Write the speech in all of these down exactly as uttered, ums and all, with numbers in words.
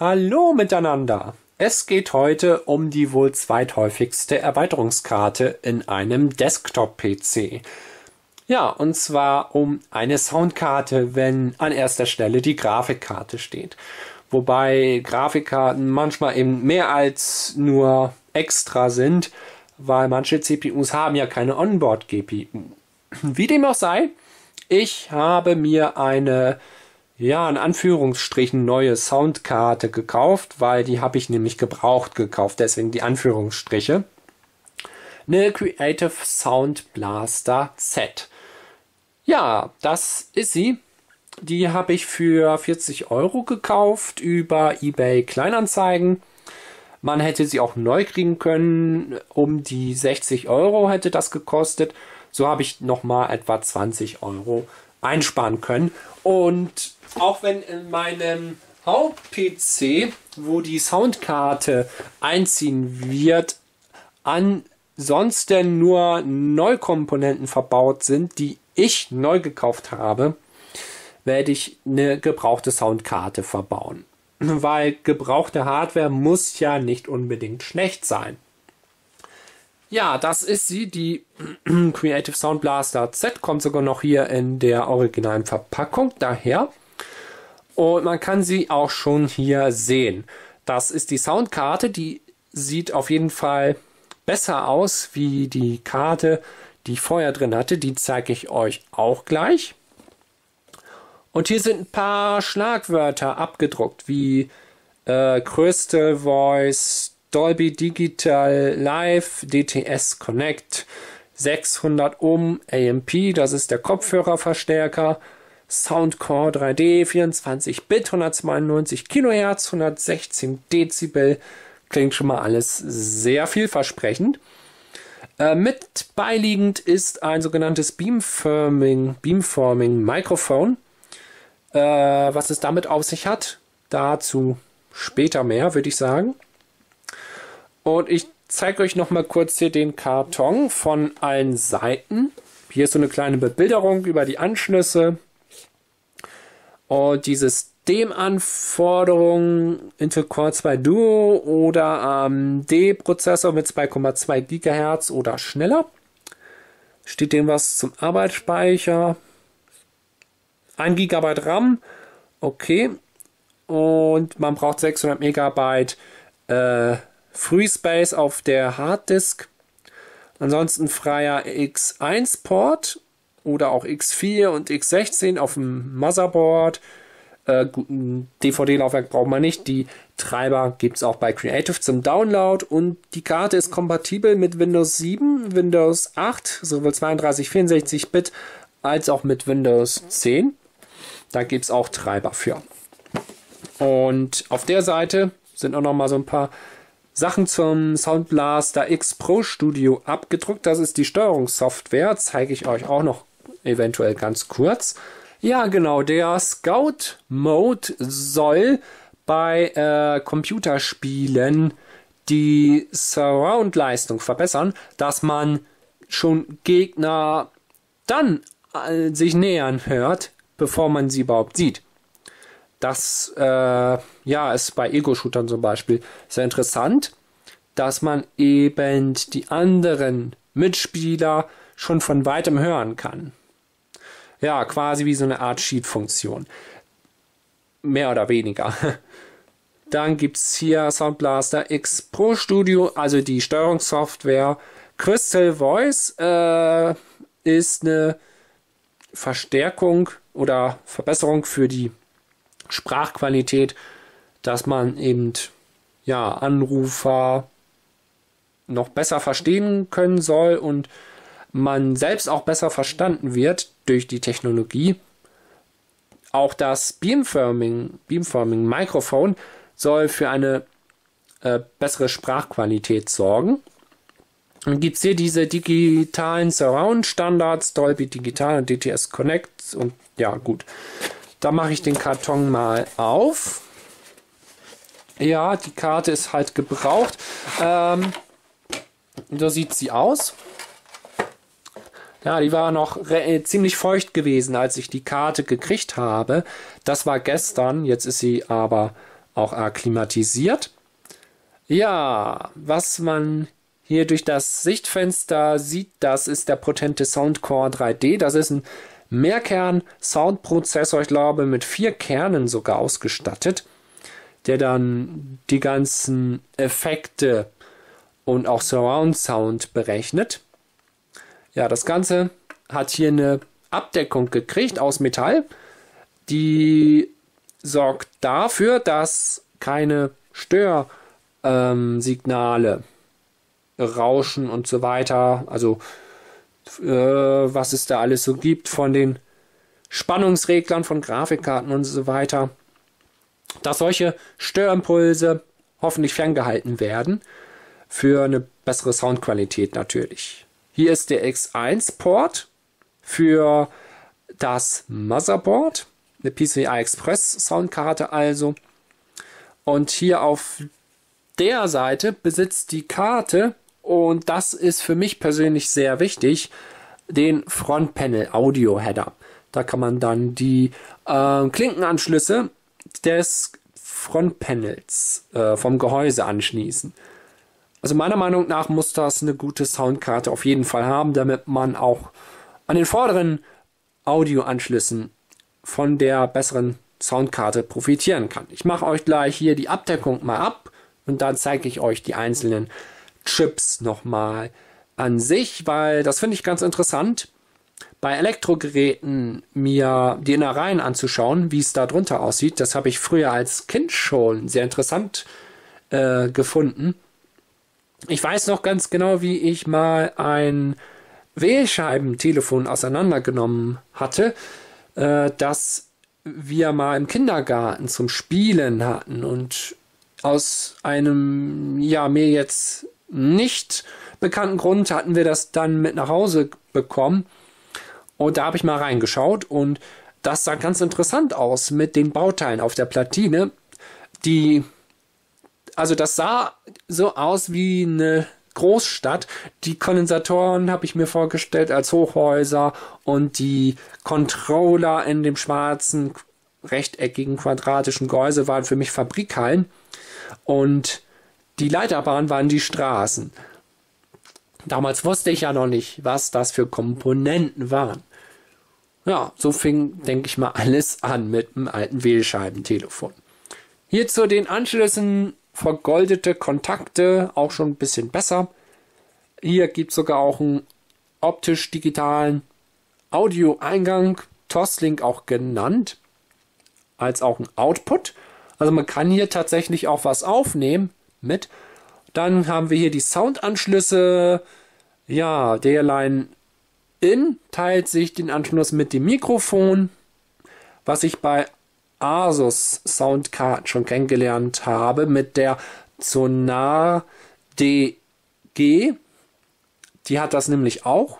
Hallo miteinander! Es geht heute um die wohl zweithäufigste Erweiterungskarte in einem Desktop-P C. Ja, und zwar um eine Soundkarte, wenn an erster Stelle die Grafikkarte steht. Wobei Grafikkarten manchmal eben mehr als nur extra sind, weil manche C P Us haben ja keine Onboard-G P U. Wie dem auch sei, ich habe mir eine... ja, in Anführungsstrichen neue Soundkarte gekauft, weil die habe ich nämlich gebraucht gekauft, deswegen die Anführungsstriche. Eine Creative Sound Blaster Z. Ja, das ist sie. Die habe ich für vierzig Euro gekauft über eBay Kleinanzeigen. Man hätte sie auch neu kriegen können, um die sechzig Euro hätte das gekostet. So habe ich nochmal etwa zwanzig Euro einsparen können. Und auch wenn in meinem Haupt-P C, wo die Soundkarte einziehen wird, ansonsten nur Neukomponenten verbaut sind, die ich neu gekauft habe, werde ich eine gebrauchte Soundkarte verbauen. Weil gebrauchte Hardware muss ja nicht unbedingt schlecht sein. Ja, das ist sie, die Creative Sound Blaster Z, kommt sogar noch hier in der originalen Verpackung daher. Und man kann sie auch schon hier sehen. Das ist die Soundkarte, die sieht auf jeden Fall besser aus wie die Karte, die ich vorher drin hatte. Die zeige ich euch auch gleich. Und hier sind ein paar Schlagwörter abgedruckt, wie äh, Crystal Voice, Dolby Digital Live, D T S Connect, sechshundert Ohm A M P, das ist der Kopfhörerverstärker, Sound Core drei D, vierundzwanzig Bit, hundertzweiundneunzig Kilohertz, hundertsechzehn Dezibel, klingt schon mal alles sehr vielversprechend. Äh, mit beiliegend ist ein sogenanntes Beamforming, Beamforming Mikrofon. Äh, was es damit auf sich hat, dazu später mehr, würde ich sagen. Und ich zeige euch noch mal kurz hier den Karton von allen Seiten. Hier ist so eine kleine Bebilderung über die Anschlüsse. Und die Systemanforderungen Intel Core zwei Duo oder A M D-Prozessor mit zwei Komma zwei Gigahertz oder schneller. Steht dem was zum Arbeitsspeicher? ein Gigabyte RAM. Okay. Und man braucht sechshundert Megabyte äh, Free Space auf der Harddisk, ansonsten freier X eins Port oder auch X vier und X sechzehn auf dem Motherboard. Äh, guten D V D-Laufwerk braucht man nicht, die Treiber gibt es auch bei Creative zum Download und die Karte ist kompatibel mit Windows sieben, Windows acht, sowohl zweiunddreißig, vierundsechzig Bit als auch mit Windows zehn. Da gibt es auch Treiber für. Und auf der Seite sind auch noch mal so ein paar Sachen zum Soundblaster X Pro Studio abgedruckt. Das ist die Steuerungssoftware. Zeige ich euch auch noch eventuell ganz kurz. Ja, genau. Der Scout Mode soll bei äh, Computerspielen die Surround-Leistung verbessern, dass man schon Gegner dann äh, sich nähern hört, bevor man sie überhaupt sieht. Das äh, ja, ist bei Ego-Shootern zum Beispiel sehr interessant, dass man eben die anderen Mitspieler schon von weitem hören kann. Ja, quasi wie so eine Art Cheat-Funktion. Mehr oder weniger. Dann gibt es hier Soundblaster X Pro Studio, also die Steuerungssoftware. Crystal Voice äh, ist eine Verstärkung oder Verbesserung für die Sprachqualität, dass man eben ja, Anrufer noch besser verstehen können soll und man selbst auch besser verstanden wird durch die Technologie. Auch das Beamforming, Beamforming Mikrofon soll für eine äh, bessere Sprachqualität sorgen. Dann gibt es hier diese digitalen Surround-Standards, Dolby Digital und D T S Connect und ja gut. Da mache ich den Karton mal auf. Ja, die Karte ist halt gebraucht. Ähm, so sieht sie aus. Ja, die war noch ziemlich feucht gewesen, als ich die Karte gekriegt habe. Das war gestern, jetzt ist sie aber auch klimatisiert. Ja, was man hier durch das Sichtfenster sieht, das ist der potente Sound Core drei D. Das ist ein Mehrkern-Soundprozessor, ich glaube, mit vier Kernen sogar ausgestattet, der dann die ganzen Effekte und auch Surround Sound berechnet. Ja, das Ganze hat hier eine Abdeckung gekriegt aus Metall. Die sorgt dafür, dass keine Störsignale, Rauschen und so weiter, also äh, was es da alles so gibt von den Spannungsreglern, von Grafikkarten und so weiter, dass solche Störimpulse hoffentlich ferngehalten werden, für eine bessere Soundqualität natürlich. Hier ist der X eins Port für das Motherboard, eine P C I Express Soundkarte also. Und hier auf der Seite besitzt die Karte, und das ist für mich persönlich sehr wichtig, den Frontpanel Audio Header. Da kann man dann die äh, Klinkenanschlüsse des Frontpanels äh, vom Gehäuse anschließen. Also meiner Meinung nach muss das eine gute Soundkarte auf jeden Fall haben, damit man auch an den vorderen Audioanschlüssen von der besseren Soundkarte profitieren kann. Ich mache euch gleich hier die Abdeckung mal ab und dann zeige ich euch die einzelnen Chips nochmal an sich, weil das finde ich ganz interessant, bei Elektrogeräten mir die Innereien anzuschauen, wie es da drunter aussieht. Das habe ich früher als Kind schon sehr interessant äh, gefunden. Ich weiß noch ganz genau, wie ich mal ein Wählscheibentelefon auseinandergenommen hatte, äh, das wir mal im Kindergarten zum Spielen hatten und aus einem, ja, mir jetzt nicht bekannten Grund hatten wir das dann mit nach Hause bekommen. Und da habe ich mal reingeschaut und das sah ganz interessant aus mit den Bauteilen auf der Platine, die... Also das sah so aus wie eine Großstadt. Die Kondensatoren habe ich mir vorgestellt als Hochhäuser und die Controller in dem schwarzen, rechteckigen, quadratischen Gehäuse waren für mich Fabrikhallen und die Leiterbahnen waren die Straßen. Damals wusste ich ja noch nicht, was das für Komponenten waren. Ja, so fing, denke ich mal, alles an mit dem alten Wählscheibentelefon. Hier zu den Anschlüssen vergoldete Kontakte, auch schon ein bisschen besser. Hier gibt es sogar auch einen optisch-digitalen Audio-Eingang, Toslink auch genannt, als auch ein Output. Also man kann hier tatsächlich auch was aufnehmen mit. Dann haben wir hier die Soundanschlüsse. Ja, der Line-In teilt sich den Anschluss mit dem Mikrofon, was ich bei Asus Soundkarten schon kennengelernt habe mit der Xonar D G. Die hat das nämlich auch.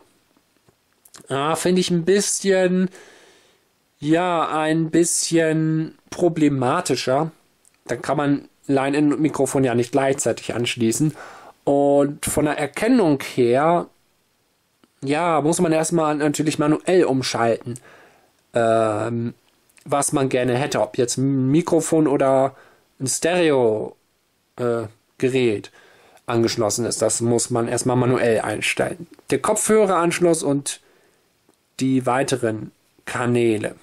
Ah, finde ich ein bisschen, ja, ein bisschen problematischer. Da kann man Line-In und Mikrofon ja nicht gleichzeitig anschließen. Und von der Erkennung her, ja, muss man erstmal natürlich manuell umschalten. Ähm, was man gerne hätte, ob jetzt ein Mikrofon oder ein Stereo-Gerät äh, angeschlossen ist. Das muss man erstmal manuell einstellen. Der Kopfhöreranschluss und die weiteren Kanäle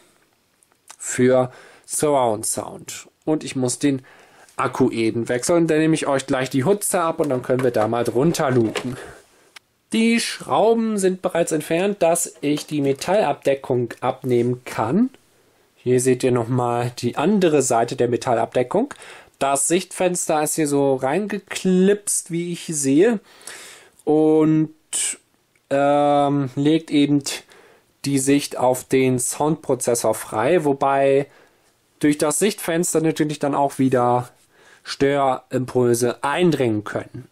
für Surround Sound. Und ich muss den Akku eben wechseln. Dann nehme ich euch gleich die Hutze ab und dann können wir da mal drunter lupen. Die Schrauben sind bereits entfernt, dass ich die Metallabdeckung abnehmen kann. Hier seht ihr nochmal die andere Seite der Metallabdeckung. Das Sichtfenster ist hier so reingeklipst, wie ich sehe. Und ähm, legt eben die Sicht auf den Soundprozessor frei. Wobei durch das Sichtfenster natürlich dann auch wieder Störimpulse eindringen können.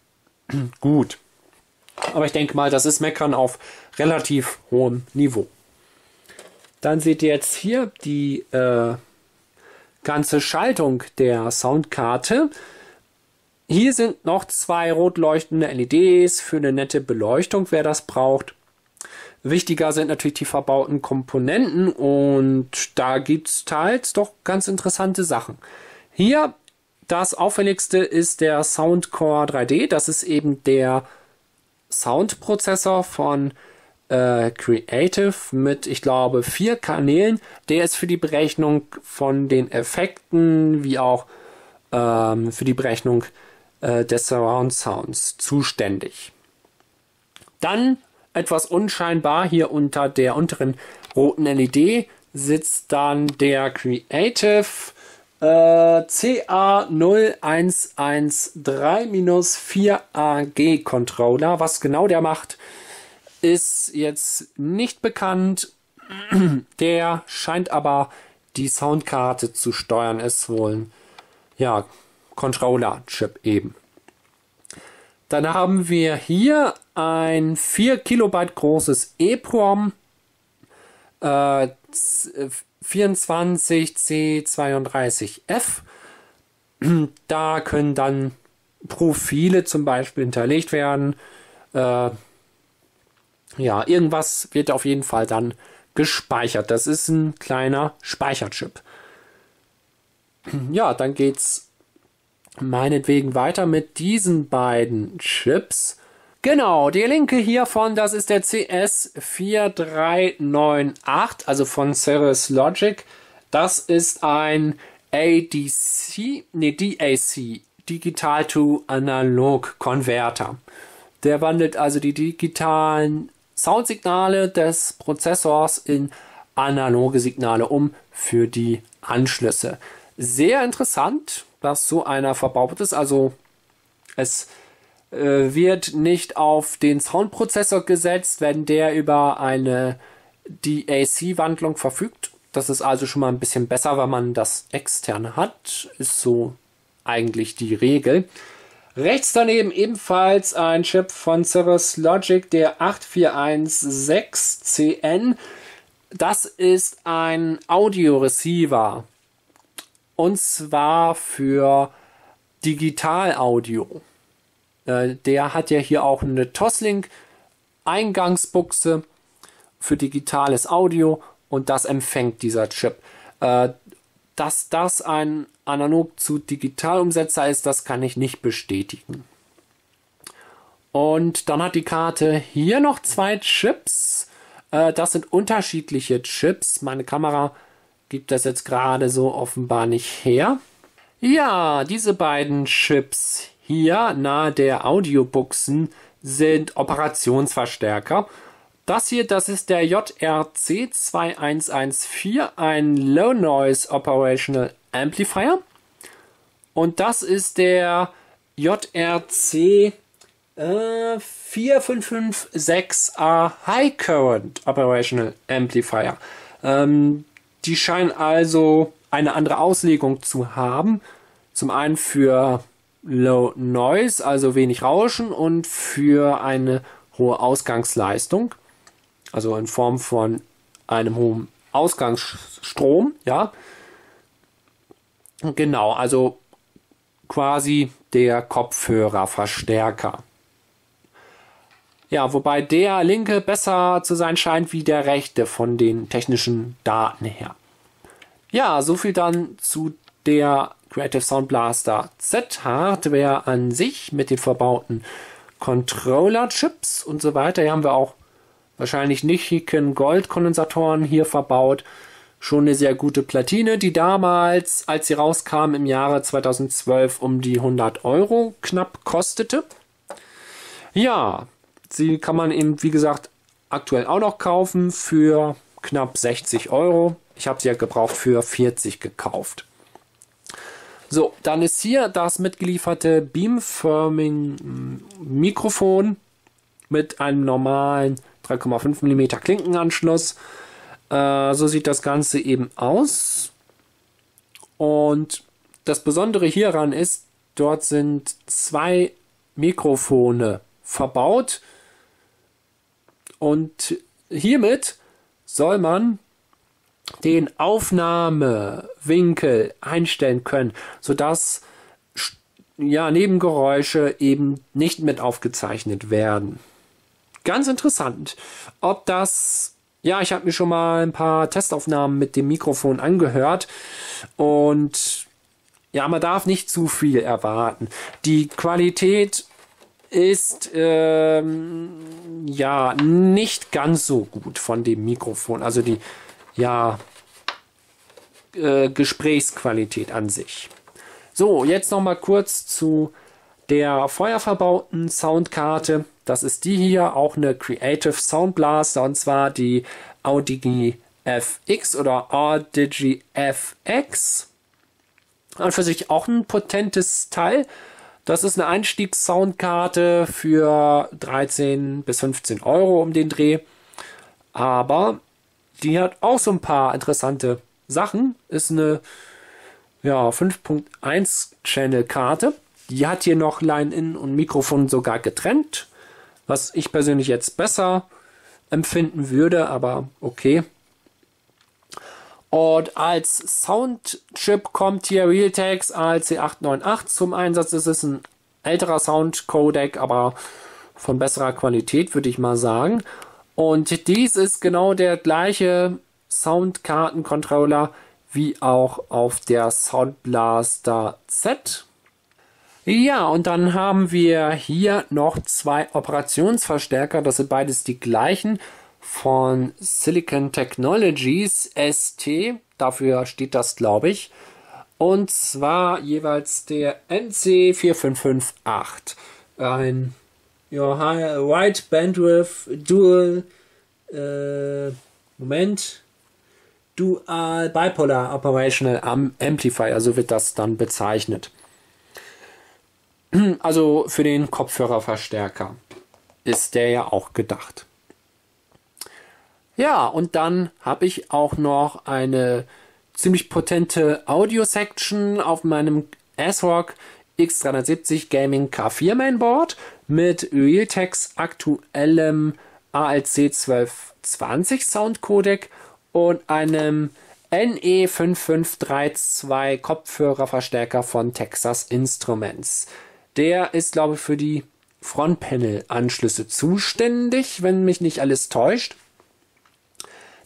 Gut. Aber ich denke mal, das ist Meckern auf relativ hohem Niveau. Dann seht ihr jetzt hier die äh, ganze Schaltung der Soundkarte. Hier sind noch zwei rot leuchtende L E Ds für eine nette Beleuchtung, wer das braucht. Wichtiger sind natürlich die verbauten Komponenten und da gibt es teils doch ganz interessante Sachen. Hier Das auffälligste ist der Sound Core drei D. Das ist eben der Soundprozessor von äh, Creative mit, ich glaube, vier Kanälen. Der ist für die Berechnung von den Effekten wie auch ähm, für die Berechnung äh, des Surround Sounds zuständig. Dann etwas unscheinbar hier unter der unteren roten L E D sitzt dann der Creative äh, C A null eins eins drei vier A G Controller. Was genau der macht, ist jetzt nicht bekannt. Der scheint aber die Soundkarte zu steuern. Ist wohl ein, ja, Controller-Chip eben. Dann haben wir hier ein vier Kilobyte großes EPROM äh, vierundzwanzig C zweiunddreißig F. Da können dann Profile zum Beispiel hinterlegt werden. Äh, ja, irgendwas wird auf jeden Fall dann gespeichert. Das ist ein kleiner Speicherchip. Ja, dann geht's meinetwegen weiter mit diesen beiden Chips. Genau, die linke hiervon, das ist der C S vier drei neun acht, also von Cirrus Logic. Das ist ein A D C, nee, D A C, Digital to Analog Converter. Der wandelt also die digitalen Soundsignale des Prozessors in analoge Signale um für die Anschlüsse. Sehr interessant, dass so einer verbaut ist. Also es äh, wird nicht auf den Soundprozessor gesetzt, wenn der über eine D A C-Wandlung verfügt. Das ist also schon mal ein bisschen besser, weil man das extern hat. Ist so eigentlich die Regel. Rechts daneben ebenfalls ein Chip von Cirrus Logic, der acht vier eins sechs C N. Das ist ein Audio-Receiver. Und zwar für Digital-Audio. Äh, der hat ja hier auch eine Toslink-Eingangsbuchse für digitales Audio und das empfängt dieser Chip. Äh, dass das ein analog zu Digital-Umsetzer ist, das kann ich nicht bestätigen. Und dann hat die Karte hier noch zwei Chips. Äh, das sind unterschiedliche Chips. Meine Kamera gibt das jetzt gerade so offenbar nicht her. Ja, diese beiden Chips hier nahe der Audiobuchsen sind Operationsverstärker. Das hier, das ist der J R C zwei eins eins vier, ein Low Noise Operational Amplifier. Und das ist der J R C äh, vier fünf fünf sechs A High Current Operational Amplifier. Ähm, Die scheinen also eine andere Auslegung zu haben. Zum einen für Low Noise, also wenig Rauschen, und für eine hohe Ausgangsleistung, also in Form von einem hohen Ausgangsstrom. Ja, genau, also quasi der Kopfhörerverstärker. Ja, wobei der linke besser zu sein scheint wie der rechte von den technischen Daten her. Ja, soviel dann zu der Creative Sound Blaster Z Hardware an sich mit den verbauten Controller-Chips und so weiter. Hier haben wir auch wahrscheinlich Nichikon Gold-Kondensatoren hier verbaut. Schon eine sehr gute Platine, die damals, als sie rauskam im Jahre zweitausendzwölf, um die hundert Euro knapp kostete. Ja, sie kann man eben, wie gesagt, aktuell auch noch kaufen für knapp sechzig Euro. Ich habe sie ja gebraucht für vierzig gekauft. So, dann ist hier das mitgelieferte Beamforming Mikrofon mit einem normalen drei Komma fünf Millimeter Klinkenanschluss. Äh, so sieht das Ganze eben aus. Und das Besondere hieran ist, dort sind zwei Mikrofone verbaut. Und hiermit soll man den Aufnahmewinkel einstellen können, sodass ja, Nebengeräusche eben nicht mit aufgezeichnet werden. Ganz interessant. Ob das, ja, ich habe mir schon mal ein paar Testaufnahmen mit dem Mikrofon angehört und Ja, man darf nicht zu viel erwarten. Die Qualität ist ähm, ja nicht ganz so gut von dem Mikrofon. Also die ja äh, Gesprächsqualität an sich. So, jetzt noch mal kurz zu der feuerverbauten Soundkarte. Das ist die hier, auch eine Creative Sound Blaster, und zwar die Audigy F X oder Audigy F X. An für sich auch ein potentes Teil. Das ist eine Einstiegssoundkarte für dreizehn bis fünfzehn Euro um den Dreh. Aber die hat auch so ein paar interessante Sachen. Ist eine ja, fünf Punkt eins Channel Karte. Die hat hier noch Line-In und Mikrofon sogar getrennt. Was ich persönlich jetzt besser empfinden würde, aber okay. Und als Soundchip kommt hier Realtek A L C acht neun acht zum Einsatz. Das ist ein älterer Soundcodec, aber von besserer Qualität, würde ich mal sagen. Und dies ist genau der gleiche Soundkartencontroller wie auch auf der Soundblaster Z. Ja, und dann haben wir hier noch zwei Operationsverstärker. Das sind beides die gleichen von Silicon Technologies S T. Dafür steht das, glaube ich. Und zwar jeweils der N C vier fünf fünf acht. Ein ja, Wide Bandwidth Dual äh, Moment Dual Bipolar Operational Amplifier. So wird das dann bezeichnet. Also für den Kopfhörerverstärker ist der ja auch gedacht. Ja, und dann habe ich auch noch eine ziemlich potente Audio-Section auf meinem ASRock X dreihundertsiebzig Gaming K vier Mainboard mit Realtek's aktuellem A L C zwölf zwanzig Soundcodec und einem N E fünf fünf drei zwei Kopfhörerverstärker von Texas Instruments. Der ist, glaube ich, für die Frontpanel-Anschlüsse zuständig, wenn mich nicht alles täuscht.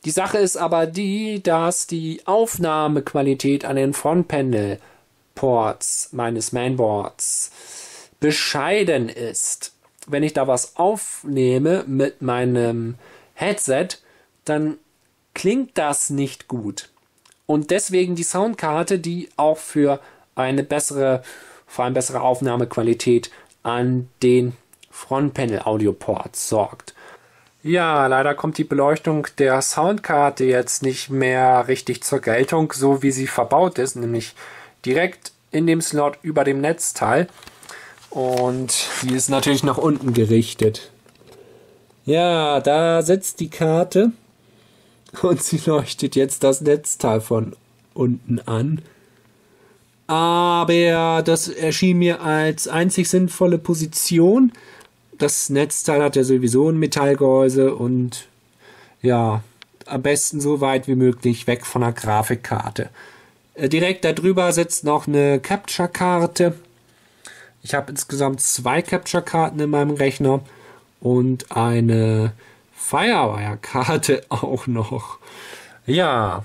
Die Sache ist aber die, dass die Aufnahmequalität an den Frontpanel-Ports meines Mainboards bescheiden ist. Wenn ich da was aufnehme mit meinem Headset, dann klingt das nicht gut. Und deswegen die Soundkarte, die auch für eine bessere vor allem bessere Aufnahmequalität an den Frontpanel-Audio-Ports sorgt. Ja, leider kommt die Beleuchtung der Soundkarte jetzt nicht mehr richtig zur Geltung, so wie sie verbaut ist, nämlich direkt in dem Slot über dem Netzteil. Und die ist natürlich nach unten gerichtet. Ja, da sitzt die Karte und sie leuchtet jetzt das Netzteil von unten an. Aber das erschien mir als einzig sinnvolle Position. Das Netzteil hat ja sowieso ein Metallgehäuse und ja, am besten so weit wie möglich weg von der Grafikkarte. Direkt darüber sitzt noch eine Capture-Karte. Ich habe insgesamt zwei Capture-Karten in meinem Rechner und eine Firewire-Karte auch noch. Ja.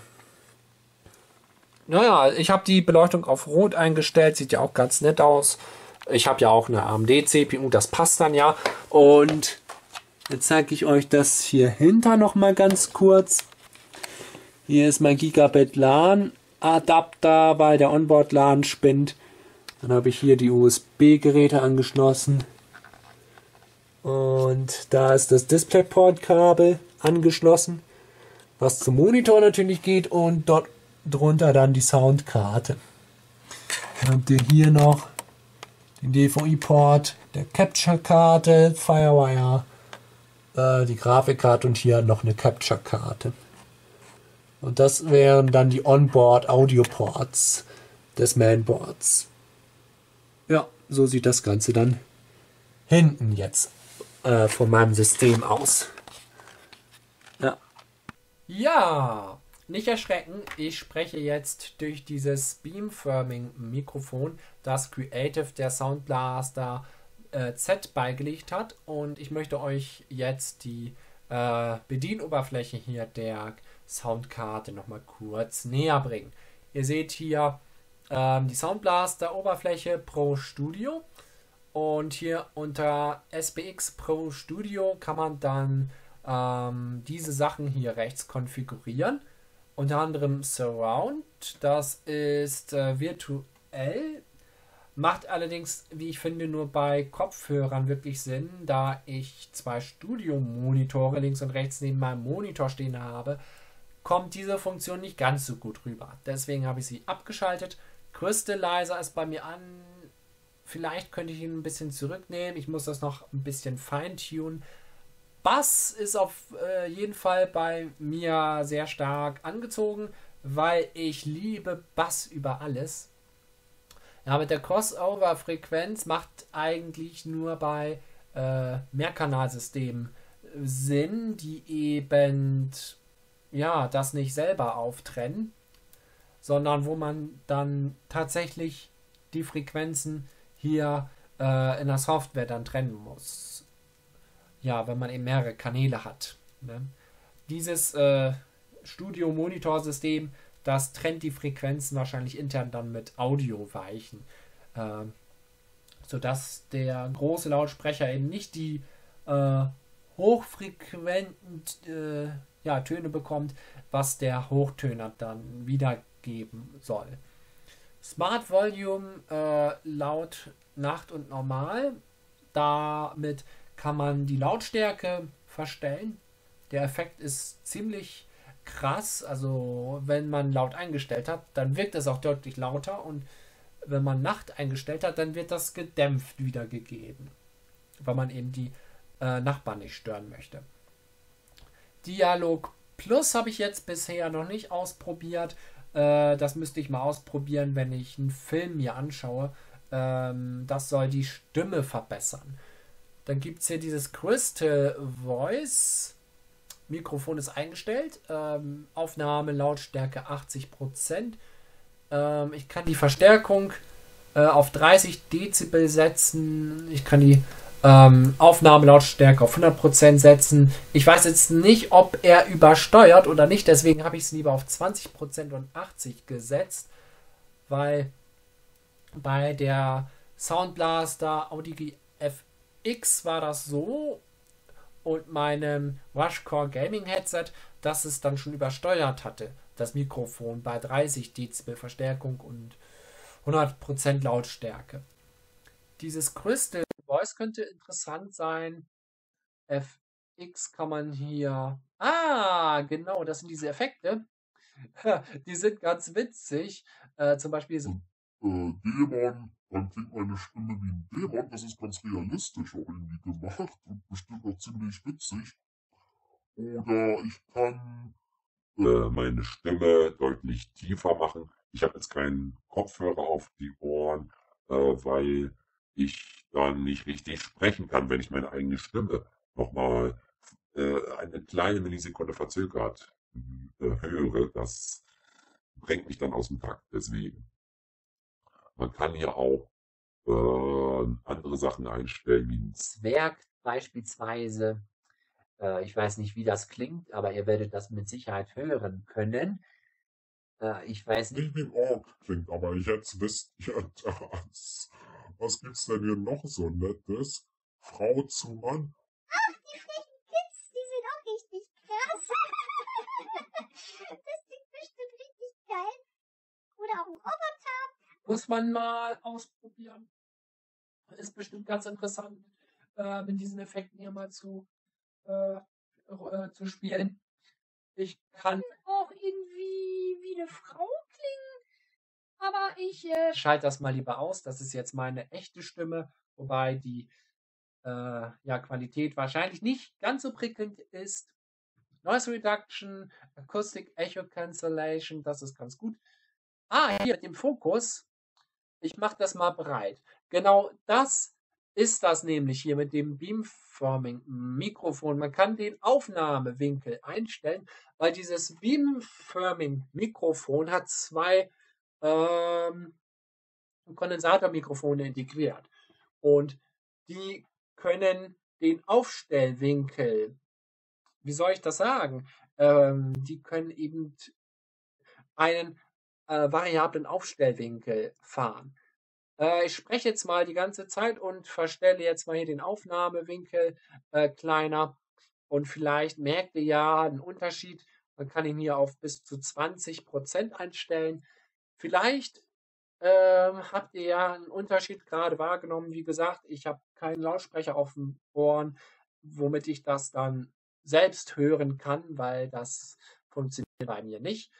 Naja, ich habe die Beleuchtung auf Rot eingestellt, sieht ja auch ganz nett aus. Ich habe ja auch eine A M D C P U, das passt dann ja. Und jetzt zeige ich euch das hier hinter nochmal ganz kurz. Hier ist mein Gigabit LAN-Adapter, weil der Onboard-LAN spinnt. Dann habe ich hier die U S B-Geräte angeschlossen. Und da ist das DisplayPort-Kabel angeschlossen, was zum Monitor natürlich geht und dort drunter dann die Soundkarte. Dann habt ihr hier noch den D V I-Port, der Capture-Karte, Firewire, äh, die Grafikkarte und hier noch eine Capture-Karte. Und das wären dann die Onboard-Audio-Ports des Mainboards. Ja, so sieht das Ganze dann hinten jetzt äh, von meinem System aus. Ja. Ja! Nicht erschrecken, ich spreche jetzt durch dieses Beamforming-Mikrofon, das Creative der Soundblaster äh, Z beigelegt hat. Und ich möchte euch jetzt die äh, Bedienoberfläche hier der Soundkarte nochmal kurz näher bringen. Ihr seht hier ähm, die Soundblaster Oberfläche Pro Studio. Und hier unter S B X Pro Studio kann man dann ähm, diese Sachen hier rechts konfigurieren. Unter anderem Surround, das ist äh, virtuell, macht allerdings, wie ich finde, nur bei Kopfhörern wirklich Sinn, da ich zwei Studio-Monitore links und rechts neben meinem Monitor stehen habe, kommt diese Funktion nicht ganz so gut rüber. Deswegen habe ich sie abgeschaltet. Crystallizer ist bei mir an. Vielleicht könnte ich ihn ein bisschen zurücknehmen. Ich muss das noch ein bisschen feintunen. Bass ist auf äh, jeden Fall bei mir sehr stark angezogen, weil ich liebe Bass über alles. Ja, mit der Crossover-Frequenz macht eigentlich nur bei äh, Mehrkanalsystemen Sinn, die eben ja, das nicht selber auftrennen, sondern wo man dann tatsächlich die Frequenzen hier äh, in der Software dann trennen muss. Ja, wenn man eben mehrere Kanäle hat. Ne? Dieses äh, Studio-Monitor-System, das trennt die Frequenzen wahrscheinlich intern dann mit Audio-Weichen, äh, sodass der große Lautsprecher eben nicht die äh, hochfrequenten äh, ja, Töne bekommt, was der Hochtöner dann wiedergeben soll. Smart Volume äh, laut, Nacht und normal. Damit kann man die Lautstärke verstellen. Der Effekt ist ziemlich krass. Also wenn man laut eingestellt hat, dann wirkt es auch deutlich lauter. Und wenn man Nacht eingestellt hat, dann wird das gedämpft wiedergegeben, weil man eben die äh, Nachbarn nicht stören möchte. Dialog Plus habe ich jetzt bisher noch nicht ausprobiert. Das müsste ich mal ausprobieren, wenn ich einen Film mir anschaue. Das soll die Stimme verbessern. Dann gibt es hier dieses Crystal Voice. Mikrofon ist eingestellt. Aufnahme Lautstärke achtzig Prozent. Ich kann die Verstärkung auf dreißig Dezibel setzen. Ich kann die Aufnahme Lautstärke auf hundert Prozent setzen. Ich weiß jetzt nicht, ob er übersteuert oder nicht, deswegen habe ich es lieber auf zwanzig Prozent und achtzig Prozent gesetzt, weil bei der Soundblaster Audigy F X war das so und meinem Rushcore Gaming Headset, dass es dann schon übersteuert hatte, das Mikrofon bei dreißig Dezibel Verstärkung und hundert Prozent Lautstärke. Dieses Crystal Voice könnte interessant sein. F X kann man hier... Ah, genau, das sind diese Effekte. Die sind ganz witzig. Äh, zum Beispiel so... Äh, Dämon, dann klingt meine Stimme wie ein Dämon. Das ist ganz realistisch auch irgendwie gemacht und bestimmt auch ziemlich witzig. Oder ich kann äh, meine Stimme deutlich tiefer machen. Ich habe jetzt keinen Kopfhörer auf die Ohren, äh, weil ich dann nicht richtig sprechen kann, wenn ich meine eigene Stimme nochmal äh, eine kleine Millisekunde verzögert äh, höre. Das bringt mich dann aus dem Takt. Deswegen. Man kann hier auch äh, andere Sachen einstellen, wie ein Zwerg beispielsweise. Äh, ich weiß nicht, wie das klingt, aber ihr werdet das mit Sicherheit hören können. Äh, ich weiß nicht, wie ein Org klingt, aber ich hätte es wisst ihr das. Was gibt's denn hier noch so Nettes? Frau zu Mann? Ach, die schlechten Kids, die sind auch richtig krass. Das klingt bestimmt richtig geil. Oder auch ein Roboter. Muss man mal ausprobieren. Ist bestimmt ganz interessant, äh, mit diesen Effekten hier mal zu, äh, äh, zu spielen. Ich kann auch irgendwie wie eine Frau klingen. Aber ich äh, schalte das mal lieber aus. Das ist jetzt meine echte Stimme, wobei die äh, ja, Qualität wahrscheinlich nicht ganz so prickelnd ist. Noise Reduction, Acoustic Echo Cancellation, das ist ganz gut. Ah, hier mit dem Fokus. Ich mache das mal breit. Genau das ist das nämlich hier mit dem Beamforming Mikrofon. Man kann den Aufnahmewinkel einstellen, weil dieses Beamforming Mikrofon hat zwei Ähm, Kondensatormikrofone integriert und die können den Aufstellwinkel, wie soll ich das sagen, ähm, die können eben einen äh, variablen Aufstellwinkel fahren. Äh, ich spreche jetzt mal die ganze Zeit und verstelle jetzt mal hier den Aufnahmewinkel äh, kleiner. Und vielleicht merkt ihr ja einen Unterschied. Man kann ihn hier auf bis zu zwanzig Prozent einstellen. Vielleicht ähm, habt ihr ja einen Unterschied gerade wahrgenommen. Wie gesagt, ich habe keinen Lautsprecher auf den Ohren, womit ich das dann selbst hören kann, weil das funktioniert bei mir nicht.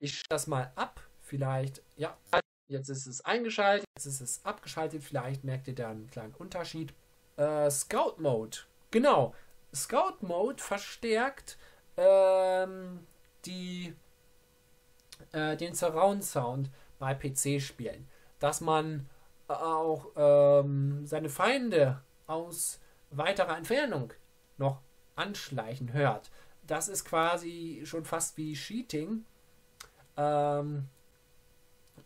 Ich schalte das mal ab. Vielleicht, ja, jetzt ist es eingeschaltet, jetzt ist es abgeschaltet. Vielleicht merkt ihr da einen kleinen Unterschied. Äh, Scout Mode, genau. Scout Mode verstärkt ähm, die, äh, den Surround Sound bei P C-Spielen, dass man auch ähm, seine Feinde aus weiterer Entfernung noch anschleichen hört. Das ist quasi schon fast wie Cheating. Ähm,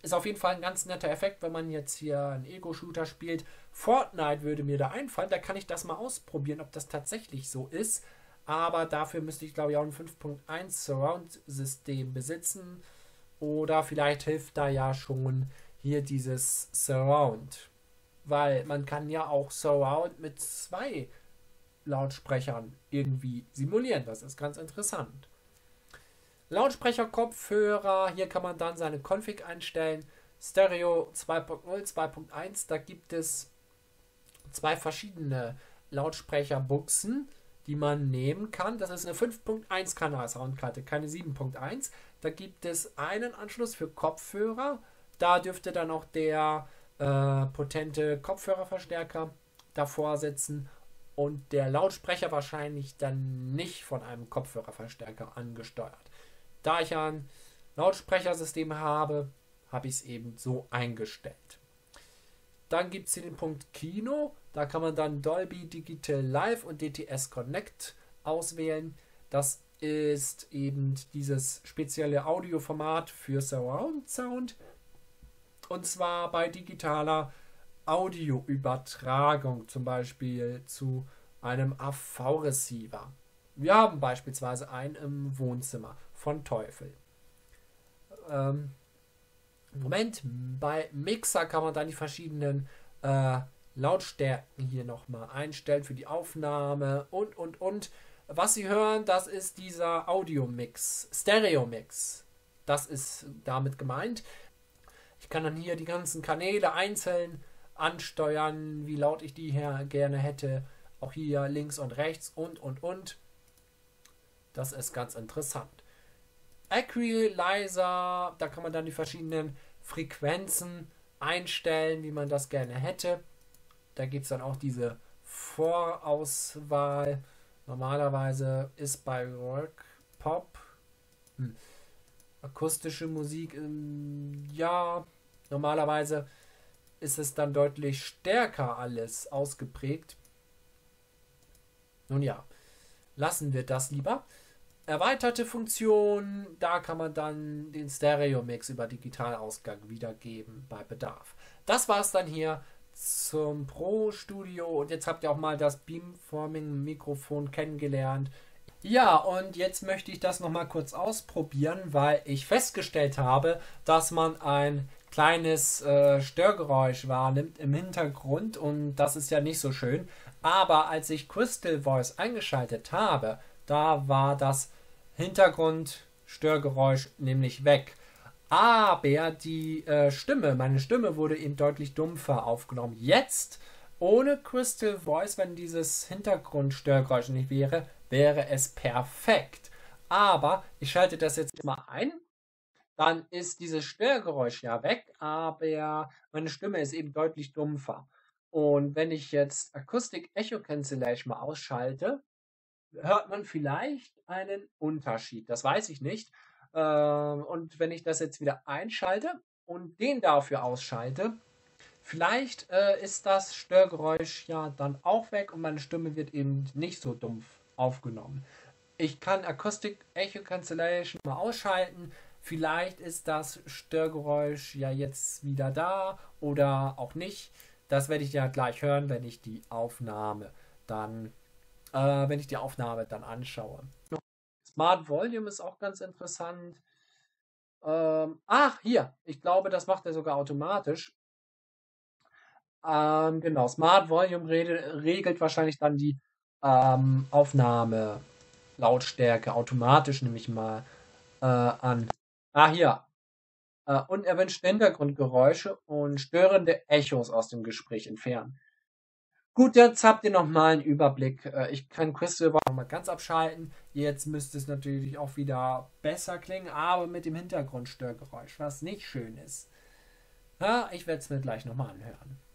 ist auf jeden Fall ein ganz netter Effekt, wenn man jetzt hier einen Ego-Shooter spielt. Fortnite würde mir da einfallen, da kann ich das mal ausprobieren, ob das tatsächlich so ist. Aber dafür müsste ich, glaube ich, auch ein fünf Punkt eins Surround-System besitzen. Oder vielleicht hilft da ja schon hier dieses Surround. Weil man kann ja auch Surround mit zwei Lautsprechern irgendwie simulieren. Das ist ganz interessant. Lautsprecher, Kopfhörer, hier kann man dann seine Config einstellen. Stereo zwei Punkt null, zwei Punkt eins, da gibt es zwei verschiedene Lautsprecherbuchsen, die man nehmen kann. Das ist eine fünf Punkt eins Kanal Soundkarte, keine sieben Punkt eins. Da gibt es einen Anschluss für Kopfhörer. Da dürfte dann auch der äh, potente Kopfhörerverstärker davor sitzen. Und der Lautsprecher wahrscheinlich dann nicht von einem Kopfhörerverstärker angesteuert. Da ich ja ein Lautsprechersystem habe, habe ich es eben so eingestellt. Dann gibt es hier den Punkt Kino. Da kann man dann Dolby Digital Live und D T S Connect auswählen. Das ist eben dieses spezielle Audioformat für Surround Sound. Und zwar bei digitaler Audioübertragung, zum Beispiel zu einem A V-Receiver. Wir haben beispielsweise einen im Wohnzimmer von Teufel. Ähm, Moment, bei Mixer kann man dann die verschiedenen äh, Lautstärken hier nochmal einstellen für die Aufnahme und, und, und. Was Sie hören, das ist dieser Audio-Mix, Stereo-Mix. Das ist damit gemeint. Ich kann dann hier die ganzen Kanäle einzeln ansteuern, wie laut ich die hier gerne hätte. Auch hier links und rechts und, und, und. Das ist ganz interessant. Equalizer, da kann man dann die verschiedenen Frequenzen einstellen, wie man das gerne hätte. Da gibt es dann auch diese Vorauswahl. Normalerweise ist bei Rock, Pop, hm, akustische Musik, ähm, ja, normalerweise ist es dann deutlich stärker alles ausgeprägt. Nun ja, lassen wir das lieber. Erweiterte Funktionen, da kann man dann den Stereo-Mix über Digitalausgang wiedergeben bei Bedarf. Das war es dann hier zum Pro Studio und jetzt habt ihr auch mal das Beamforming-Mikrofon kennengelernt. Ja, und jetzt möchte ich das nochmal kurz ausprobieren, weil ich festgestellt habe, dass man ein kleines äh, Störgeräusch wahrnimmt im Hintergrund und das ist ja nicht so schön. Aber als ich Crystal Voice eingeschaltet habe, da war das Hintergrundstörgeräusch nämlich weg. Aber die äh, Stimme, meine Stimme wurde eben deutlich dumpfer aufgenommen. Jetzt, ohne Crystal Voice, wenn dieses Hintergrundstörgeräusch nicht wäre, wäre es perfekt. Aber ich schalte das jetzt mal ein. Dann ist dieses Störgeräusch ja weg, aber meine Stimme ist eben deutlich dumpfer. Und wenn ich jetzt Acoustic Echo Cancellation mal ausschalte, hört man vielleicht einen Unterschied. Das weiß ich nicht. Und wenn ich das jetzt wieder einschalte und den dafür ausschalte, vielleicht ist das Störgeräusch ja dann auch weg und meine Stimme wird eben nicht so dumpf aufgenommen. Ich kann Acoustic Echo Cancellation mal ausschalten. Vielleicht ist das Störgeräusch ja jetzt wieder da oder auch nicht. Das werde ich ja gleich hören, wenn ich die Aufnahme dann, äh, wenn ich die Aufnahme dann anschaue. Smart Volume ist auch ganz interessant. Ähm, ach, hier. Ich glaube, das macht er sogar automatisch. Ähm, genau, Smart Volume re regelt wahrscheinlich dann die ähm, Aufnahme Lautstärke automatisch, nehme ich mal äh, an. Ah, hier. Äh, und er wünscht Hintergrundgeräusche und störende Echos aus dem Gespräch entfernen. Gut, jetzt habt ihr nochmal einen Überblick. Äh, ich kann Crystal Voice nochmal ganz abschalten. Jetzt müsste es natürlich auch wieder besser klingen, aber mit dem Hintergrundstörgeräusch, was nicht schön ist. Ja, ich werde es mir gleich nochmal anhören.